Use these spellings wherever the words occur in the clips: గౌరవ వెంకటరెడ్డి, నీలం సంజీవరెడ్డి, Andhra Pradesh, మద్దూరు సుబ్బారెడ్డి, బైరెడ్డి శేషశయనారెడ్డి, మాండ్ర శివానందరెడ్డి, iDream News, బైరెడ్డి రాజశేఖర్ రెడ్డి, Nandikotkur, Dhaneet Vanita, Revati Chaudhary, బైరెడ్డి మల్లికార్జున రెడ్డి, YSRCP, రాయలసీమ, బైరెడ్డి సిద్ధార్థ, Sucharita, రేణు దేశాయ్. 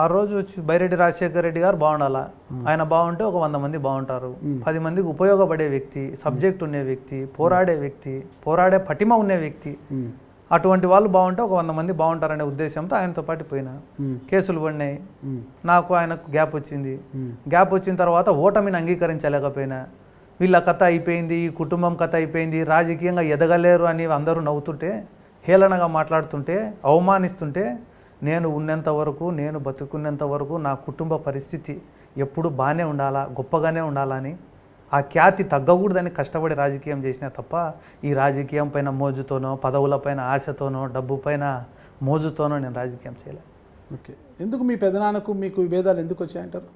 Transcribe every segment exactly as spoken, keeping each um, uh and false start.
ఆ రోజు బైరెడ్డి రాజశేఖర్ రెడ్డి గారు బాగుండాలా, ఆయన బాగుంటే ఒక వంద మంది బాగుంటారు. పది మందికి ఉపయోగపడే వ్యక్తి, సబ్జెక్ట్ ఉండే వ్యక్తి, పోరాడే వ్యక్తి, పోరాడే పటిమ ఉండే వ్యక్తి, అటువంటి వాళ్ళు బాగుంటే ఒక వంద మంది బాగుంటారనే ఉద్దేశంతో ఆయనతో పాటు పోయినా. కేసులు పడినాయి, నాకు ఆయనకు గ్యాప్ వచ్చింది. గ్యాప్ వచ్చిన తర్వాత ఓటమిని అంగీకరించలేకపోయినా, వీళ్ళ కథ అయిపోయింది, ఈ కుటుంబం కథ అయిపోయింది, రాజకీయంగా ఎదగలేరు అని అందరూ నవ్వుతుంటే, హేళనగా మాట్లాడుతుంటే, అవమానిస్తుంటే, నేను ఉన్నంత వరకు, నేను బతుకున్నంత వరకు నా కుటుంబ పరిస్థితి ఎప్పుడు బాగానే ఉండాలా, గొప్పగానే ఉండాలని, ఆ ఖ్యాతి తగ్గకూడదని కష్టపడి రాజకీయం చేసినా తప్ప, ఈ రాజకీయం పైన మోజుతోనో, పదవులపైన ఆశతోనో, డబ్బు పైన మోజుతోనో నేను రాజకీయం చేయలే. ఓకే, ఎందుకు మీ పెదనాన్నకు మీకు విభేదాలు ఎందుకు వచ్చాయంటారు?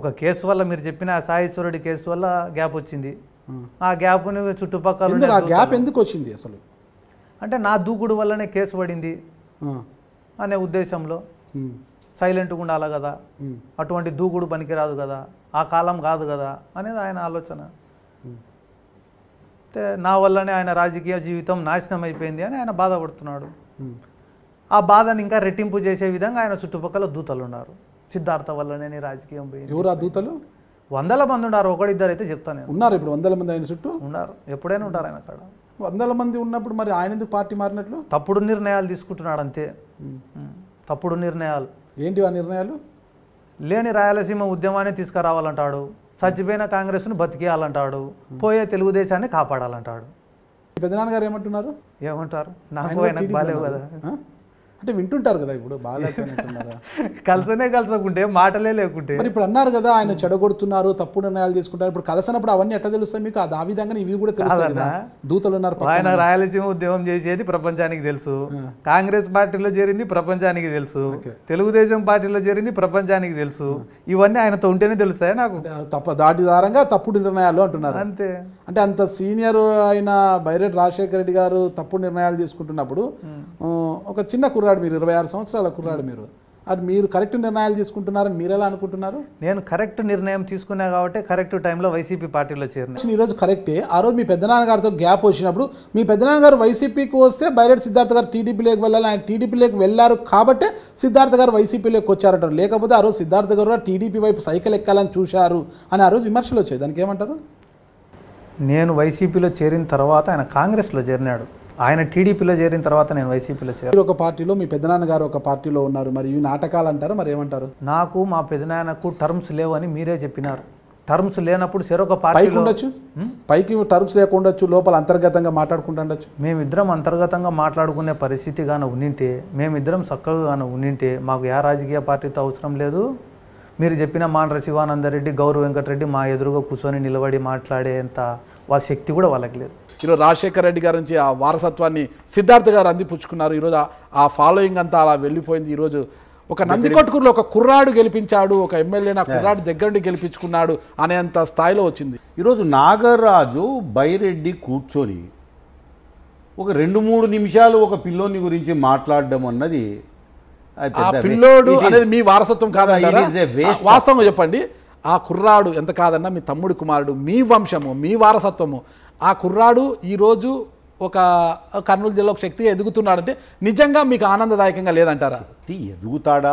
ఒక కేసు వల్ల, మీరు చెప్పిన ఆ సాయేశ్వరుడి కేసు వల్ల గ్యాప్ వచ్చింది. ఆ గ్యాప్ని చుట్టుపక్కల గ్యాప్ ఎందుకు వచ్చింది అసలు అంటే, నా దూకుడు వల్లనే కేసు పడింది అనే ఉద్దేశంలో సైలెంట్గా ఉండాలా కదా, అటువంటి దూకుడు పనికిరాదు కదా, ఆ కాలం కాదు కదా అనేది ఆయన ఆలోచన. అయితే నా వల్లనే ఆయన రాజకీయ జీవితం నాశనం అయిపోయింది అని ఆయన బాధపడుతున్నాడు. ఆ బాధను ఇంకా రెట్టింపు చేసే విధంగా ఆయన చుట్టుపక్కల దూతలు ఉన్నారు. సిద్ధార్థ వల్లనే రాజకీయం పోయింది. ఎవరు ఆ దూతలు? వందల మంది ఉన్నారు, ఒకడిద్దరు అయితే చెప్తాను. ఉన్నారు ఇప్పుడు వందల మంది ఆయన చుట్టూ ఉన్నారు, ఎప్పుడైనా ఉంటారు ఆయన అక్కడ. వందల మంది ఉన్నప్పుడు మరి ఆయన ఎందుకు పార్టీ మారినట్లు? తప్పుడు నిర్ణయాలు తీసుకుంటున్నాడు అంతే, తప్పుడు నిర్ణయాలు. ఏంటి ఆ నిర్ణయాలు? లేని రాయలసీమ ఉద్యమాన్ని తీసుకురావాలంటాడు, చచ్చిపోయిన కాంగ్రెస్ను బతికేయాలంటాడు, పోయే తెలుగుదేశాన్ని కాపాడాలంటాడు. పెద్దనాన్నగారు ఏమంటున్నారు? ఏమంటారు? నాకు ఆయనకు బాగాలేవు కదా అంటే వింటుంటారు కదా ఇప్పుడు, బాగాలేకుండా కలిసనే కలిసకుంటే మాటలే లేకుంటే. మరి ఇప్పుడు అన్నారు కదా ఆయన చెడగొడుతున్నారు, తప్పుడు నిర్ణయాలు తీసుకుంటారు. ఇప్పుడు కలిసినప్పుడు అవన్నీ ఎట్లా తెలుస్తాయి మీకు? ఆ విధంగా ఇవి కూడా తెలుస్తాయి కదా, దూతలు ఉన్నారు. ఆయన రాయలసీమ ఉద్యమం చేసేది ప్రపంచానికి తెలుసు, కాంగ్రెస్ పార్టీలో చేరింది ప్రపంచానికి తెలుసు, తెలుగుదేశం పార్టీలో చేరింది ప్రపంచానికి తెలుసు. ఇవన్నీ ఆయనతో ఉంటేనే తెలుస్తాయి నాకు. తప్ప దాటి దారంగా తప్పుడు నిర్ణయాలు అంటున్నారు అంతే. అంటే అంత సీనియర్ అయిన బైరెడ్డి రాజశేఖర రెడ్డి గారు తప్పుడు నిర్ణయాలు తీసుకుంటున్నప్పుడు, ఒక చిన్న కుర్రాడు మీరు, ఇరవై ఆరు సంవత్సరాల కుర్రాడు మీరు, అది మీరు కరెక్ట్ నిర్ణయాలు తీసుకుంటున్నారని మీరు ఎలా అనుకుంటున్నారు? నేను కరెక్ట్ నిర్ణయం తీసుకున్నా కాబట్టి కరెక్ట్ టైంలో వైసీపీ పార్టీలో చేరిన. ఈరోజు కరెక్టే. ఆ రోజు మీ పెద్దనాన్నగారితో గ్యాప్ వచ్చినప్పుడు మీ పెద్దనాన్నగారు వైసీపీకి వస్తే బైరెడ్డి సిద్ధార్థ గారు టీడీపీలోకి వెళ్ళాలి. ఆయన టీడీపీలోకి వెళ్ళారు కాబట్టి సిద్ధార్థ గారు వైసీపీలోకి వచ్చారట. లేకపోతే ఆ రోజు సిద్ధార్థ గారు టీడీపీ వైపు సైకిల్ ఎక్కాలని చూశారు అని ఆ రోజు విమర్శలు వచ్చాయి. దానికి ఏమంటారు? నేను వైసీపీలో చేరిన తర్వాత ఆయన కాంగ్రెస్లో చేరినాడు, ఆయన టీడీపీలో చేరిన తర్వాత నేను వైసీపీలో చేరాను. ఒక పార్టీలో, మీ పెద్దనాన్నగారు ఒక పార్టీలో ఉన్నారు. మరి ఇవి నాటకాలు అంటారు, మరి ఏమంటారు? నాకు మా పెద్దనాన్నకు టర్మ్స్ లేవు అని మీరే చెప్పినారు. టర్మ్స్ లేనప్పుడు సరొక పార్టీ ఉండొచ్చు, పైకి టర్మ్స్ లేకుండొచ్చు, లోపల అంతర్గతంగా మాట్లాడుకుంటుండొచ్చు. మేమిద్దరం అంతర్గతంగా మాట్లాడుకునే పరిస్థితిగానే ఉన్నింటే, మేమిద్దరం చక్కగానే ఉన్నింటే మాకు ఏ రాజకీయ పార్టీతో అవసరం లేదు. మీరు చెప్పిన మాండ్ర శివానందరెడ్డి, గౌరవ వెంకటరెడ్డి మా ఎదురుగా కూర్చొని నిలబడి మాట్లాడేంత వాళ్ళ శక్తి కూడా వాళ్ళకి లేదు. ఈరోజు రాజశేఖర రెడ్డి గారి నుంచి ఆ వారసత్వాన్ని సిద్ధార్థ గారు అందిపుచ్చుకున్నారు. ఈరోజు ఆ ఫాలోయింగ్ అంతా అలా వెళ్ళిపోయింది. ఈరోజు ఒక నందికొట్కూరులో ఒక కుర్రాడు గెలిపించాడు, ఒక ఎమ్మెల్యే నా కుర్రాడు దగ్గరుండి గెలిపించుకున్నాడు అనేంత స్థాయిలో వచ్చింది. ఈరోజు నాగరాజు బైరెడ్డి కూర్చొని ఒక రెండు మూడు నిమిషాలు ఒక పిల్లోని గురించి మాట్లాడడం అన్నది, పిల్లోడు అనేది మీ వారసత్వం కాదంటారా? వాస్తవంగా చెప్పండి, ఆ కుర్రాడు ఎంత కాదన్నా మీ తమ్ముడి కుమారుడు, మీ వంశము, మీ వారసత్వము. ఆ కుర్రాడు ఈరోజు ఒక కర్నూలు జిల్లా ఒక శక్తిగా ఎదుగుతున్నాడంటే నిజంగా మీకు ఆనందదాయకంగా లేదంటారా? శక్తి ఎదుగుతాడా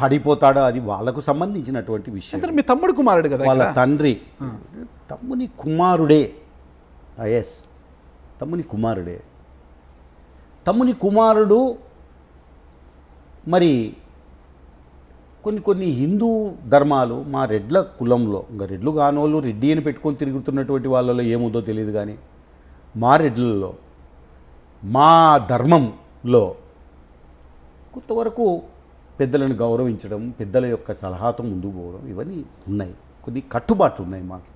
పడిపోతాడా అది వాళ్ళకు సంబంధించినటువంటి విషయం. మీ తమ్ముడు కుమారుడు కదా, వాళ్ళ తండ్రి తమ్ముని కుమారుడే. ఎస్, తమ్ముని కుమారుడే. తమ్ముని కుమారుడు మరి కొన్ని కొన్ని హిందూ ధర్మాలు మా రెడ్ల కులంలో, ఇంకా రెడ్లు కానోళ్ళు రెడ్డి అని పెట్టుకొని తిరుగుతున్నటువంటి వాళ్ళలో ఏముందో తెలియదు, కానీ మా రెడ్లలో, మా ధర్మంలో కొంతవరకు పెద్దలను గౌరవించడం, పెద్దల యొక్క సలహాతో ముందుకు పోవడం, ఇవన్నీ ఉన్నాయి, కొన్ని కట్టుబాట్లు ఉన్నాయి మాకు.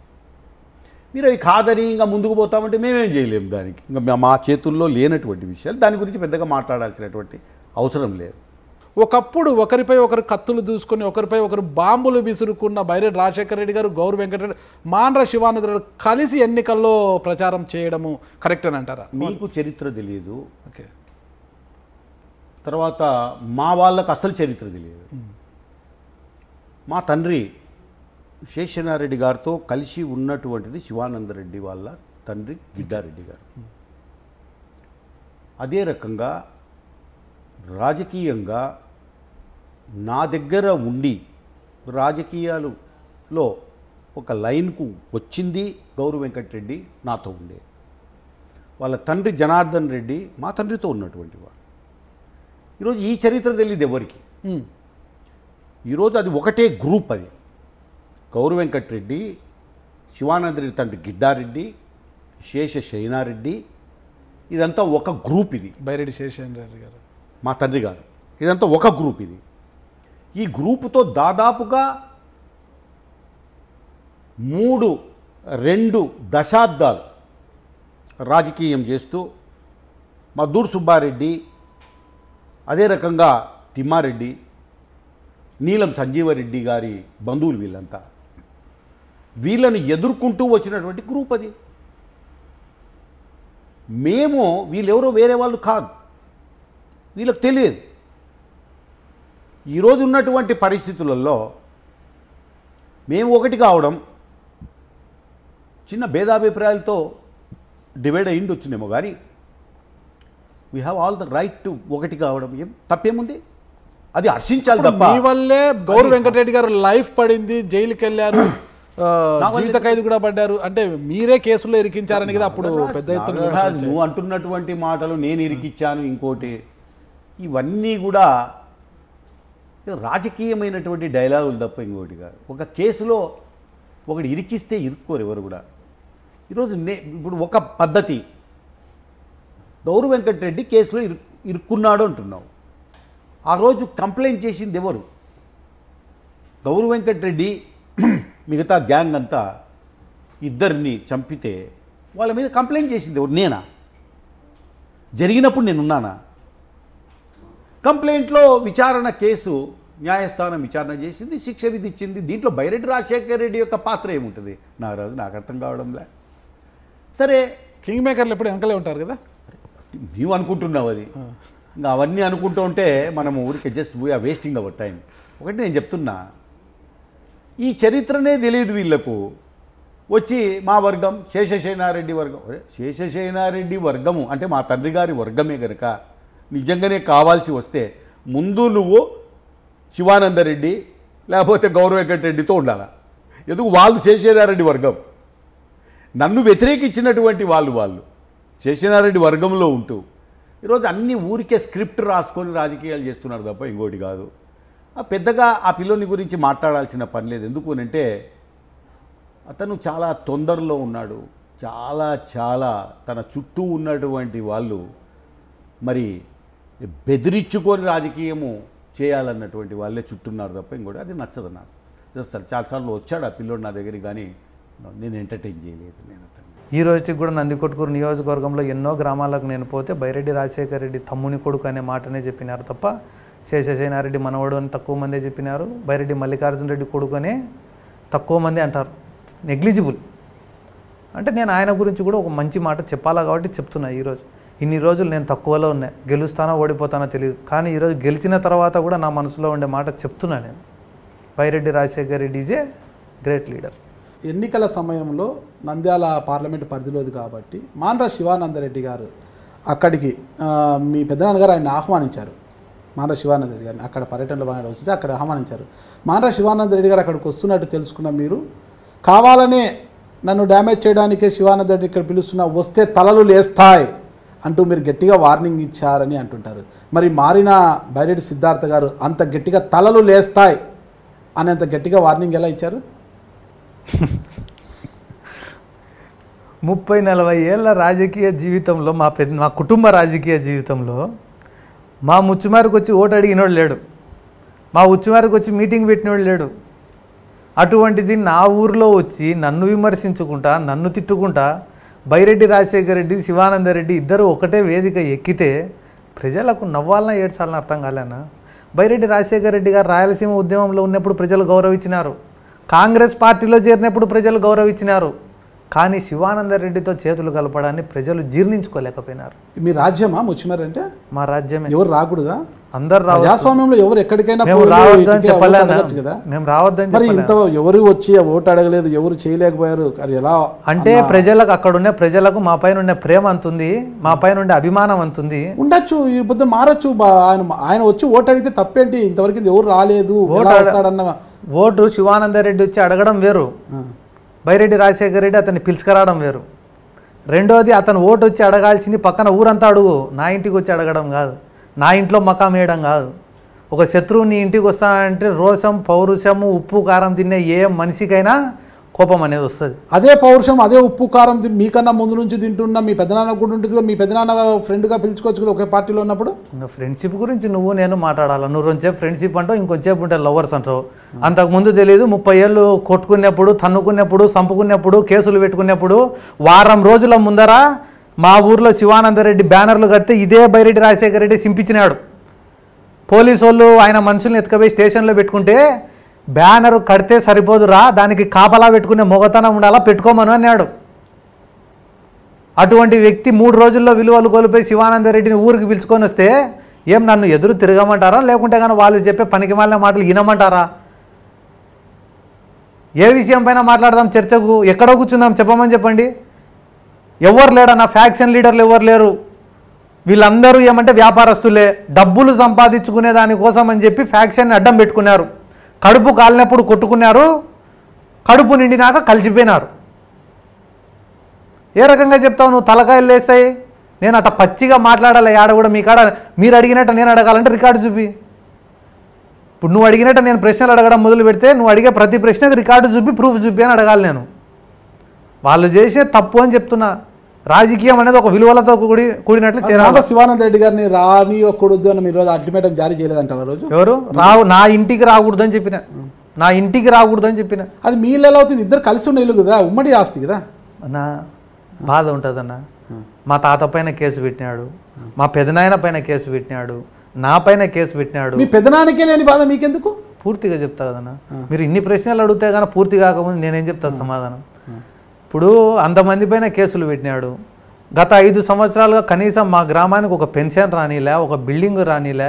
మీరు అవి కాదని ఇంకా ముందుకు పోతామంటే మేమేం చేయలేము. దానికి ఇంకా మా చేతుల్లో లేనటువంటి విషయాలు, దాని గురించి పెద్దగా మాట్లాడాల్సినటువంటి అవసరం లేదు. ఒకప్పుడు ఒకరిపై ఒకరు కత్తులు దూసుకొని, ఒకరిపై ఒకరు బాంబులు విసురుకున్న బైరెడ్డి రాజశేఖర రెడ్డి గారు, గౌరవ వెంకటరెడ్డి, మాండ్ర శివానంద రెడ్డి కలిసి ఎన్నికల్లో ప్రచారం చేయడము కరెక్ట్ అని అంటారా? మీకు చరిత్ర తెలియదు, ఓకే. తర్వాత మా వాళ్ళకు అసలు చరిత్ర తెలియదు. మా తండ్రి శేషనారెడ్డి గారితో కలిసి ఉన్నటువంటిది శివానందరెడ్డి వాళ్ళ తండ్రి గిడ్డారెడ్డి గారు. అదే రకంగా రాజకీయంగా నా దగ్గర ఉండి రాజకీయాలలో ఒక లైన్కు వచ్చింది గౌరవ వెంకటరెడ్డి. నాతో ఉండే వాళ్ళ తండ్రి జనార్దన్ రెడ్డి మా తండ్రితో ఉన్నటువంటి వాడు. ఈరోజు ఈ చరిత్ర తెలియదు ఎవరికి. ఈరోజు అది ఒకటే గ్రూప్. అది గౌరవ వెంకటరెడ్డి, శివానందరెడ్డి తండ్రి గిడ్డారెడ్డి, శేషశయనారెడ్డి, ఇదంతా ఒక గ్రూప్. ఇది బైరెడ్డి శేషశయనారెడ్డి గారు మా తండ్రి గారు. ఇదంతా ఒక గ్రూప్. ఇది ఈ గ్రూపుతో దాదాపుగా మూడు రెండు దశాబ్దాలు రాజకీయం చేస్తూ మద్దూరు సుబ్బారెడ్డి, అదే రకంగా తిమ్మారెడ్డి, నీలం సంజీవరెడ్డి గారి బంధువులు వీళ్ళంతా, వీళ్ళను ఎదుర్కొంటూ వచ్చినటువంటి గ్రూప్ అది. మేము వీళ్ళెవరో వేరే వాళ్ళు కాదు, వీళ్ళకి తెలియదు. ఈరోజు ఉన్నటువంటి పరిస్థితులలో మేము ఒకటి కావడం, చిన్న భేదాభిప్రాయాలతో డివైడ్ అయ్యిండి వచ్చినేమో, కానీ we have all the right to ఒకటి కావడం. ఏం తప్పేముంది, అది హర్షించాలి తప్ప. మీ వల్లే గౌరవ వెంకటరెడ్డి గారు లైఫ్ పడింది, జైలుకి వెళ్ళారు, జీవిత ఖైదు కూడా పడ్డారు. అంటే మీరే కేసులో ఇరికించారని కదా అప్పుడు పెద్ద ఎత్తున. నువ్వు అంటున్నటువంటి మాటలు నేను ఇరికిచ్చాను, ఇంకోటి ఇవన్నీ కూడా రాజకీయమైనటువంటి డైలాగులు తప్ప ఇంకోటి కాదు. ఒక కేసులో ఒకటి ఇరికిస్తే ఇరుక్కోరు ఎవరు కూడా. ఈరోజు నే ఇప్పుడు ఒక పద్ధతి, గౌరవ వెంకటరెడ్డి కేసులో ఇరు ఇరుక్కున్నాడు అంటున్నావు. ఆ రోజు కంప్లైంట్ చేసింది ఎవరు? గౌరవ వెంకటరెడ్డి మిగతా గ్యాంగ్ అంతా ఇద్దరిని చంపితే వాళ్ళ మీద కంప్లైంట్ చేసింది ఎవరు? నేనా? జరిగినప్పుడు నేనున్నానా? కంప్లైంట్లో విచారణ, కేసు న్యాయస్థానం విచారణ చేసింది, శిక్ష విధించింది. దీంట్లో బైరెడ్డి రాజశేఖర రెడ్డి యొక్క పాత్ర ఏముంటుంది? నారాజు నాకు అర్థం కావడంలే. సరే, కింగ్ మేకర్లు ఎప్పుడు వెనకలే ఉంటారు కదా, నీవు అనుకుంటున్నావు. అది ఇంకా అవన్నీ అనుకుంటూ ఉంటే మనం ఊరికి just we are wasting our time. ఒకటి నేను చెప్తున్నా, ఈ చరిత్రనే తెలియదు వీళ్లకు. వచ్చి మా వర్గం, శేషశయనారెడ్డి వర్గం, శేషశయనారెడ్డి వర్గము అంటే మా తండ్రి గారి వర్గమే కనుక నిజంగానే కావాల్సి వస్తే ముందు నువ్వు శివానందరెడ్డి లేకపోతే గౌరవ వెంకటరెడ్డితో ఉండాలి. ఎందుకు? వాళ్ళు శేషనారెడ్డి వర్గం, నన్ను వ్యతిరేకించినటువంటి వాళ్ళు. వాళ్ళు శేషనారెడ్డి వర్గంలో ఉంటూ ఈరోజు అన్ని ఊరికే స్క్రిప్ట్ రాసుకొని రాజకీయాలు చేస్తున్నారు తప్ప ఇంకోటి కాదు. పెద్దగా ఆ పిల్లోని గురించి మాట్లాడాల్సిన పని లేదు. ఎందుకు అంటే అతను చాలా తొందరలో ఉన్నాడు. చాలా చాలా తన చుట్టూ ఉన్నటువంటి వాళ్ళు మరి బెదిరించుకొని రాజకీయము చేయాలన్నటువంటి వాళ్ళే చుట్టున్నారు తప్ప ఇంకోటి. అది నచ్చదు నాకు. జస్ట్ చాలాసార్లు వచ్చాడు ఆ పిల్లోడు నా దగ్గర, కానీ నేను ఎంటర్టైన్ చేయలేదు. నేను అతను ఈ రోజుకి కూడా నందికొట్కూరు నియోజకవర్గంలో ఎన్నో గ్రామాలకు నేను పోతే బైరెడ్డి రాజశేఖర రెడ్డి తమ్ముని కొడుకు అనే మాటనే చెప్పినారు తప్ప శేషశయనారెడ్డి మనవడు అని తక్కువ మందే చెప్పినారు. బైరెడ్డి మల్లికార్జున రెడ్డి కొడుకు అనే తక్కువ మంది అంటారు. నెగ్లిజిబుల్. అంటే నేను ఆయన గురించి కూడా ఒక మంచి మాట చెప్పాలా కాబట్టి చెప్తున్నా. ఈరోజు ఇన్ని రోజులు నేను తక్కువలో ఉన్నా, గెలుస్తానో ఓడిపోతానో తెలియదు, కానీ ఈరోజు గెలిచిన తర్వాత కూడా నా మనసులో ఉండే మాట చెప్తున్నా నేను. Byreddy Rajasekhara Reddy is a great leader. ఎన్నికల సమయంలో నంద్యాల పార్లమెంట్ పరిధిలోది కాబట్టి మాన్రా శివానందరెడ్డి గారు అక్కడికి మీ పెద్దనాన్నగారు ఆయన ఆహ్వానించారు. మాన్రా శివానందరెడ్డి గారిని అక్కడ పర్యటనలో బాగా వచ్చింది, అక్కడ ఆహ్వానించారు. మాన్రా శివానందరెడ్డి గారు అక్కడికి వస్తున్నట్టు తెలుసుకున్న మీరు కావాలనే నన్ను డ్యామేజ్ చేయడానికే శివానందరెడ్డి ఇక్కడ పిలుస్తున్నా, వస్తే తలలు లేస్తాయి అంటూ మీరు గట్టిగా వార్నింగ్ ఇచ్చారని అంటుంటారు. మరి మారిన బైరెడ్డి సిద్ధార్థ గారు అంత గట్టిగా తలలు లేస్తాయి అనేంత గట్టిగా వార్నింగ్ ఎలా ఇచ్చారు? ముప్పై నలభై ఏళ్ళ రాజకీయ జీవితంలో, మా పెద్ద మా కుటుంబ రాజకీయ జీవితంలో మా ముచ్చుమారికి వచ్చి ఓటు అడిగినోడు లేడు, మా ఉచ్చుమారికి వచ్చి మీటింగ్ పెట్టినోడు లేడు. అటువంటిది నా ఊర్లో వచ్చి నన్ను విమర్శించుకుంటా, నన్ను తిట్టుకుంటా బైరెడ్డి రాజశేఖర రెడ్డి, శివానందరెడ్డి ఇద్దరు ఒకటే వేదిక ఎక్కితే ప్రజలకు నవ్వాలన్నా ఏడ్చాలని అర్థం కాలేనా? బైరెడ్డి రాజశేఖర రెడ్డి గారు రాయలసీమ ఉద్యమంలో ఉన్నప్పుడు ప్రజలు గౌరవించినారు, కాంగ్రెస్ పార్టీలో చేరినప్పుడు ప్రజలు గౌరవించినారు, కానీ శివానందరెడ్డితో చేతులు కలపడాన్ని ప్రజలు జీర్ణించుకోలేకపోయినారు. మీ రాజ్యమా ముచ్చిమారంటే? మా రాజ్యమే, ఎవరు రాకూడదా? అందరు ప్రజాస్వామ్యంలో ఎవరు ఎక్కడికైనా ఎవరు వచ్చి ఓటు అడగలేదు, ఎవరు చేయలేకపోయారు. అది ఎలా అంటే ప్రజలకు అక్కడ ఉన్న ప్రజలకు మా పైన ఉన్న ప్రేమ అంతుంది, మా పైన ఉండే అభిమానం అంతుంది. ఉండొచ్చు, ఈ బుద్ధ మారచ్చు. ఆయన ఆయన వచ్చి ఓటు అడిగితే తప్పేంటి? ఇంతవరకు ఎవరు రాలేదు, ఓటు అడగడన్న ఓటు శివానంద రెడ్డి వచ్చి అడగడం వేరు, బైరెడ్డి రాజశేఖర్ రెడ్డి అతన్ని పిలుచుకురావడం వేరు. రెండోది అతను ఓటు వచ్చి అడగాల్సింది పక్కన ఊరంతా అడుగు, నా ఇంటికి వచ్చి అడగడం కాదు, నా ఇంట్లో మకాం వేయడం కాదు. ఒక శత్రువు నీ ఇంటికి వస్తానంటే రోషం, పౌరుషము, ఉప్పు కారం తినే ఏ మనిషికైనా కోపం అనేది వస్తుంది. అదే పౌరుషం, అదే ఉప్పు కారం మీకన్నా ముందు నుంచి తింటున్నా మీ పెద్దనాన్న కూడా ఉంటుంది కదా, మీ పెద్దనాన్న ఫ్రెండ్గా పిలుచుకోవచ్చు కదా ఒకే పార్టీలో ఉన్నప్పుడు. ఇంకా ఫ్రెండ్షిప్ గురించి నువ్వు నేను మాట్లాడాలి. నువ్వు రెండుసేపు ఫ్రెండ్షిప్ అంటావు, ఇంకొంచేపు ఉంటారు లవర్స్ అంటావు. అంతకుముందు తెలియదు. ముప్పై ఏళ్ళు కొట్టుకునేప్పుడు, తన్నుకునేప్పుడు, చంపుకునేప్పుడు, కేసులు పెట్టుకునేప్పుడు వారం రోజుల ముందర మా ఊర్లో శివానందరెడ్డి బ్యానర్లు కడితే ఇదే బైరెడ్డి రాజశేఖర రెడ్డి సింపించినాడు. పోలీసు వాళ్ళు ఆయన మనుషుల్ని ఎత్తుకపోయి స్టేషన్లో పెట్టుకుంటే బ్యానరు కడితే సరిపోదురా, దానికి కాపలా పెట్టుకునే మొగతనం ఉండాలా, పెట్టుకోమను అన్నాడు. అటువంటి వ్యక్తి మూడు రోజుల్లో విలువలు కోల్పోయి శివానందరెడ్డిని ఊరికి పిలుచుకొని వస్తే ఏం నన్ను ఎదురు తిరగమంటారా, లేకుంటే కానీ వాళ్ళు చెప్పే పనికి మాలిన మాటలు వినమంటారా? ఏ విషయం పైన మాట్లాడదాం, చర్చకు ఎక్కడో కూర్చుందాం, చెప్పమని చెప్పండి. ఎవరు లేడా, నా ఫ్యాక్షన్ లీడర్లు ఎవరు లేరు, వీళ్ళందరూ ఏమంటే వ్యాపారస్తులే, డబ్బులు సంపాదించుకునే దానికోసం అని చెప్పి ఫ్యాక్షన్ని అడ్డం పెట్టుకున్నారు. కడుపు కాలినప్పుడు కొట్టుకున్నారు, కడుపు నిండినాక కలిసిపోయినారు. ఏ రకంగా చెప్తావు నువ్వు? తలకాయలు వేస్తాయి. నేను అట్ట పచ్చిగా మాట్లాడాలి. ఆడ కూడా మీ కాడ మీరు అడిగినట్టు నేను అడగాలంటే రికార్డు చూపి. ఇప్పుడు నువ్వు అడిగినట్టు నేను ప్రశ్నలు అడగడం మొదలు పెడితే నువ్వు అడిగే ప్రతి ప్రశ్నకు రికార్డు చూపి, ప్రూఫ్ చూపి అని అడగాలి. నేను వాళ్ళు చేసే తప్పు అని చెప్తున్నా. రాజకీయం అనేది ఒక విలువలతో కూడి కూడినట్లు చేయాలి. శివానంద రెడ్డి గారిని రాని ఒక్కడు ఈ రోజు అల్టిమేటం జారీ చేయలేదంటారు. రోజు ఎవరు రావు, నా ఇంటికి రాకూడదని చెప్పిన, నా ఇంటికి రాకూడదని చెప్పిన. అది మీళ్ళు ఎలా అవుతుంది? ఇద్దరు కలిసి ఉన్న ఇల్లు కదా, ఉమ్మడి ఆస్తి కదా. నా బాధ ఉంటుంది అన్న. మా తాత పైన కేసు పెట్టినాడు, మా పెదనాయన పైన కేసు పెట్టినాడు, నా పైన కేసు పెట్టినాడు. మీ పెదనాయనకే లేని బాధ మీకెందుకు? పూర్తిగా చెప్తా కదన్నా. మీరు ఇన్ని ప్రశ్నలు అడిగితే కానీ పూర్తి కాకముందు నేనేం చెప్తాను సమాధానం? ఇప్పుడు అంతమంది పైన కేసులు పెట్టినాడు. గత ఐదు సంవత్సరాలుగా కనీసం మా గ్రామానికి ఒక పెన్షన్ రానిలే, ఒక బిల్డింగ్ రానిలే.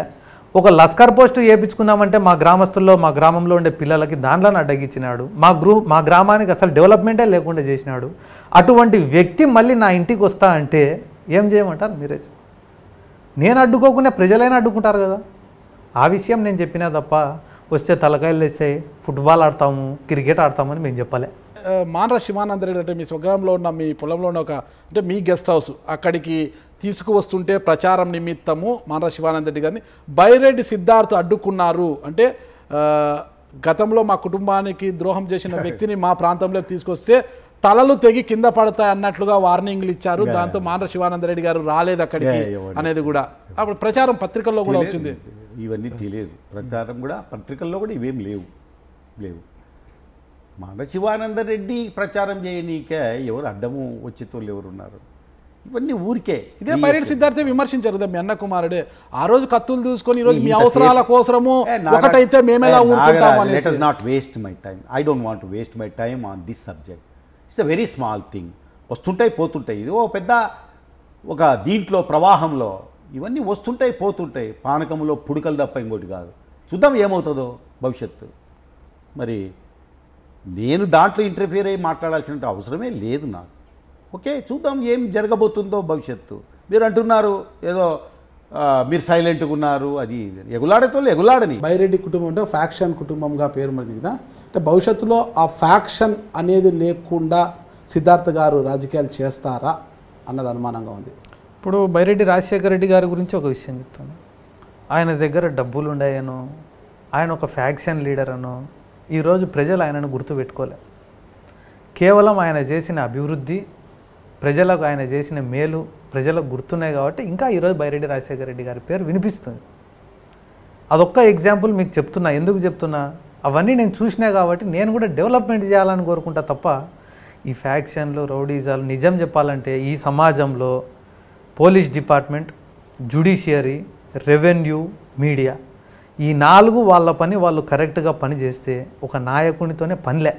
ఒక లస్కర్ పోస్టు వేయించుకున్నామంటే మా గ్రామస్తుల్లో, మా గ్రామంలో ఉండే పిల్లలకి దాంట్లో అడ్డగించినాడు. మా గ్రూ మా గ్రామానికి అసలు డెవలప్మెంటే లేకుండా చేసినాడు. అటువంటి వ్యక్తి మళ్ళీ నా ఇంటికి వస్తా అంటే ఏం చేయమంటారు మీరే? నేను అడ్డుకోకుండా ప్రజలైనా అడ్డుకుంటారు కదా. ఆ విషయం నేను చెప్పినా తప్ప వస్తే తలకాయలు తెస్తాయి, ఫుట్బాల్ ఆడతాము, క్రికెట్ ఆడతామని మేము చెప్పలే. మాన్రా శివానంద రెడ్డి అంటే మీ స్వగ్రామంలో ఉన్న మీ పొలంలో ఉన్న ఒక అంటే మీ గెస్ట్ హౌస్ అక్కడికి తీసుకువస్తుంటే ప్రచారం నిమిత్తము మాన్రా శివానంద రెడ్డి గారిని బైరెడ్డి సిద్ధార్థ్ అడ్డుకున్నారు అంటే, గతంలో మా కుటుంబానికి ద్రోహం చేసిన వ్యక్తిని మా ప్రాంతంలోకి తీసుకొస్తే తలలు తెగి కింద పడతాయి అన్నట్లుగా వార్నింగ్లు ఇచ్చారు. దాంతో మాన్రా శివానంద రెడ్డి గారు రాలేదు అక్కడికి అనేది కూడా అప్పుడు ప్రచారం పత్రికల్లో కూడా వచ్చింది. ఇవన్నీ తెలియదు, ప్రచారం కూడా పత్రికల్లో కూడా ఇవేం లేవు లేవు మన శివానంద రెడ్డి ప్రచారం చేయనీకే ఎవరు అడ్డము వచ్చేతోళ్ళు ఎవరున్నారు? ఇవన్నీ ఊరికే. ఇదే బైరెడ్డి సిద్ధార్థే విమర్శించారు కదా, మీ అన్న కుమారుడే. ఆ రోజు కత్తులు తీసుకొని ఈరోజు మీ అవసరాల కోసము ఒకటైతే మేమేలా ఊరుకుంటామని. Let us not waste my time. I don't want to waste my time on this subject. It's a very small thing. వస్తుంటాయి పోతుంటాయి. ఇది ఓ పెద్ద ఒక దీంట్లో ప్రవాహంలో ఇవన్నీ వస్తుంటాయి పోతుంటాయి. పానకంలో పుడకలు తప్ప ఇంకోటి కాదు. చూద్దాం ఏమవుతుందో భవిష్యత్తు. మరి నేను దాంట్లో ఇంటర్ఫియర్ అయ్యి మాట్లాడాల్సిన అవసరమే లేదు నాకు. ఓకే, చూద్దాం ఏం జరగబోతుందో భవిష్యత్తు. మీరు అంటున్నారు ఏదో మీరు సైలెంట్గా ఉన్నారు, అది ఎగులాడేతో ఎగులాడని. బైరెడ్డి కుటుంబం అంటే ఫ్యాక్షన్ కుటుంబంగా పేరు మంది కదా, అంటే భవిష్యత్తులో ఆ ఫ్యాక్షన్ అనేది లేకుండా సిద్ధార్థ్ గారు రాజకీయాలు చేస్తారా అన్నది అనుమానంగా ఉంది. ఇప్పుడు బైరెడ్డి రాజశేఖర రెడ్డి గారి గురించి ఒక విషయం చెప్తాను. ఆయన దగ్గర డబ్బులు ఉండయనో, ఆయన ఒక ఫ్యాక్షన్ లీడర్ అనో ఈరోజు ప్రజలు ఆయనను గుర్తుపెట్టుకోలే. కేవలం ఆయన చేసిన అభివృద్ధి, ప్రజలకు ఆయన చేసిన మేలు ప్రజలకు గుర్తున్నాయి కాబట్టి ఇంకా ఈరోజు బైరెడ్డి రాజశేఖర రెడ్డి గారి పేరు వినిపిస్తుంది. అదొక్క ఎగ్జాంపుల్ మీకు చెప్తున్నా. ఎందుకు చెప్తున్నా? అవన్నీ నేను చూసినా కాబట్టి నేను కూడా డెవలప్మెంట్ చేయాలని కోరుకుంటా తప్ప ఈ ఫ్యాక్షన్లు, రౌడీజాలు. నిజం చెప్పాలంటే ఈ సమాజంలో police department, judiciary, revenue, media ఈ నాలుగు వాళ్ళ పని వాళ్ళు కరెక్ట్గా పనిచేస్తే ఒక నాయకునితోనే పనిలే.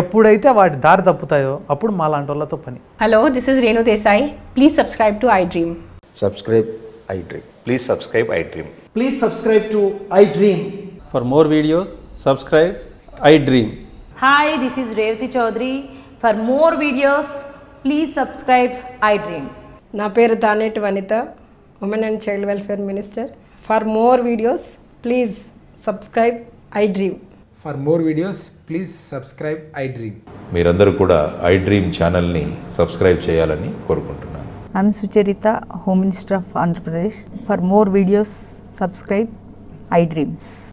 ఎప్పుడైతే వాటి దారి తప్పుతాయో అప్పుడు మా లాంటి వాళ్ళతో పని. Hello, this is రేణు దేశాయ్. Please subscribe to iDream. Subscribe iDream. Please subscribe iDream. Please subscribe to iDream. For more videos, subscribe iDream. Hi, this is Revati Chaudhary. For more videos, please subscribe iDream. Na peru Dhaneet Vanita, Women and Child Welfare Minister. For more videos, please subscribe iDream. For more videos, please subscribe iDream. Meerandaru kuda iDream channel ni subscribe cheyalani korukuntunnanu. I am Sucharita, Home Minister of Andhra Pradesh. For more videos, subscribe iDreams.